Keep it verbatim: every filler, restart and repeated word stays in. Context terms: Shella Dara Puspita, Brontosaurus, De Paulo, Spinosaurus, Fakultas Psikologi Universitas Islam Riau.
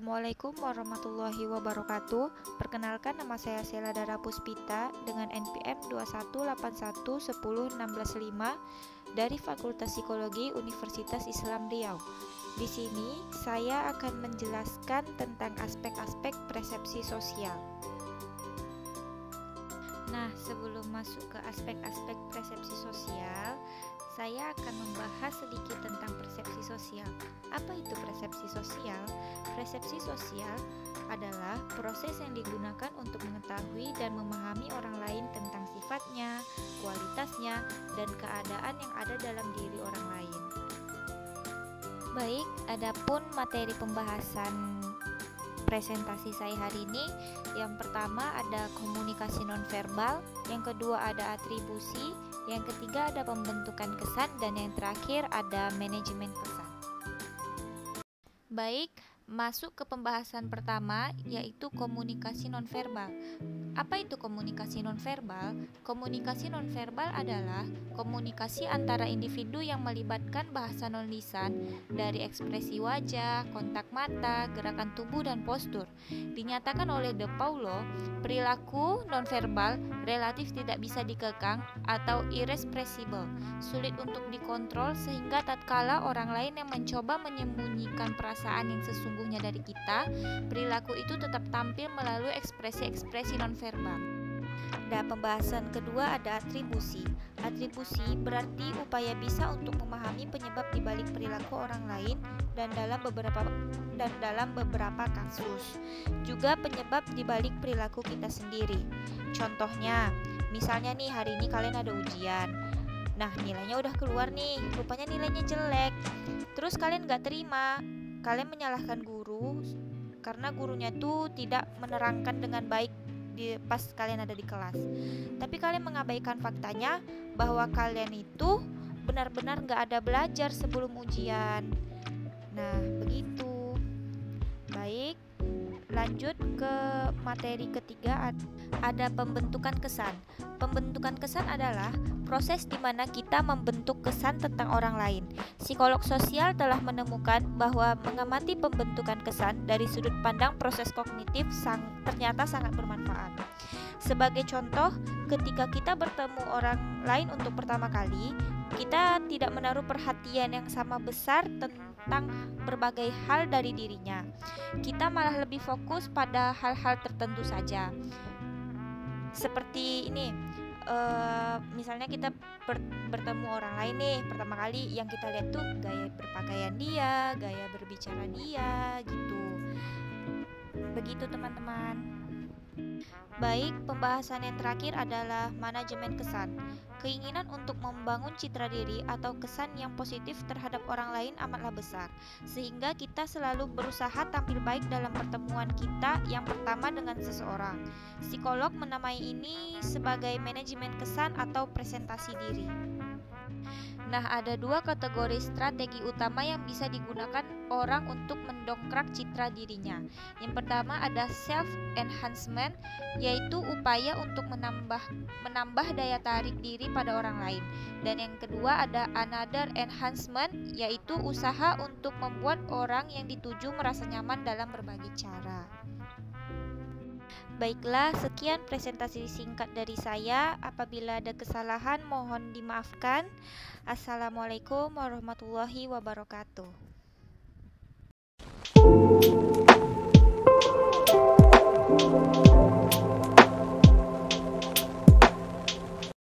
Assalamualaikum warahmatullahi wabarakatuh. Perkenalkan, nama saya Shella Dara Puspita dengan N P M dua satu delapan satu satu nol satu enam lima dari Fakultas Psikologi Universitas Islam Riau. Di sini saya akan menjelaskan tentang aspek-aspek persepsi sosial. Nah, sebelum masuk ke aspek-aspek persepsi sosial, saya akan membahas sedikit tentang persepsi sosial. Apa itu persepsi sosial? Persepsi sosial adalah proses yang digunakan untuk mengetahui dan memahami orang lain tentang sifatnya, kualitasnya, dan keadaan yang ada dalam diri orang lain. Baik, adapun materi pembahasan presentasi saya hari ini, yang pertama ada komunikasi nonverbal, yang kedua ada atribusi, yang ketiga ada pembentukan kesan, dan yang terakhir ada manajemen kesan. Baik, masuk ke pembahasan pertama, yaitu komunikasi nonverbal. Apa itu komunikasi nonverbal? Komunikasi nonverbal adalah komunikasi antara individu yang melibatkan bahasa nonlisan dari ekspresi wajah, kontak mata, gerakan tubuh, dan postur. Dinyatakan oleh De Paulo, perilaku nonverbal relatif tidak bisa dikekang atau irrepressible, sulit untuk dikontrol sehingga tatkala orang lain yang mencoba menyembunyikan perasaan yang sesungguhnya dari kita, perilaku itu tetap tampil melalui ekspresi-ekspresi nonverbal. Verbal. Dan pembahasan kedua ada atribusi. Atribusi berarti upaya bisa untuk memahami penyebab dibalik perilaku orang lain dan dalam beberapa dan dalam beberapa kasus juga penyebab dibalik perilaku kita sendiri. Contohnya, misalnya nih hari ini kalian ada ujian. Nah, nilainya udah keluar nih, rupanya nilainya jelek. Terus kalian gak terima, kalian menyalahkan guru karena gurunya tuh tidak menerangkan dengan baik pas kalian ada di kelas, tapi kalian mengabaikan faktanya bahwa kalian itu benar-benar nggak ada belajar sebelum ujian. Nah, begitu. Baik, lanjut ke materi ketiga, ada pembentukan kesan. Pembentukan kesan adalah proses di mana kita membentuk kesan tentang orang lain. Psikolog sosial telah menemukan bahwa mengamati pembentukan kesan dari sudut pandang proses kognitif sang, ternyata sangat bermanfaat. Sebagai contoh, ketika kita bertemu orang lain untuk pertama kali, kita tidak menaruh perhatian yang sama besar tentang berbagai hal dari dirinya. Kita malah lebih fokus pada hal-hal tertentu saja. Seperti ini, Uh, misalnya kita ber, bertemu orang lain nih pertama kali, yang kita lihat tuh gaya berpakaian dia, gaya berbicara dia, gitu. Begitu, teman-teman. Baik, pembahasan yang terakhir adalah manajemen kesan. Keinginan untuk membangun citra diri atau kesan yang positif terhadap orang lain amatlah besar, sehingga kita selalu berusaha tampil baik dalam pertemuan kita yang pertama dengan seseorang. Psikolog menamai ini sebagai manajemen kesan atau presentasi diri. Nah, ada dua kategori strategi utama yang bisa digunakan orang untuk mendongkrak citra dirinya. Yang pertama ada self-enhancement, yaitu upaya untuk menambah menambah daya tarik diri pada orang lain. Dan yang kedua ada another enhancement, yaitu usaha untuk membuat orang yang dituju merasa nyaman dalam berbagai cara. Baiklah, sekian presentasi singkat dari saya. Apabila ada kesalahan, mohon dimaafkan. Assalamualaikum warahmatullahi wabarakatuh.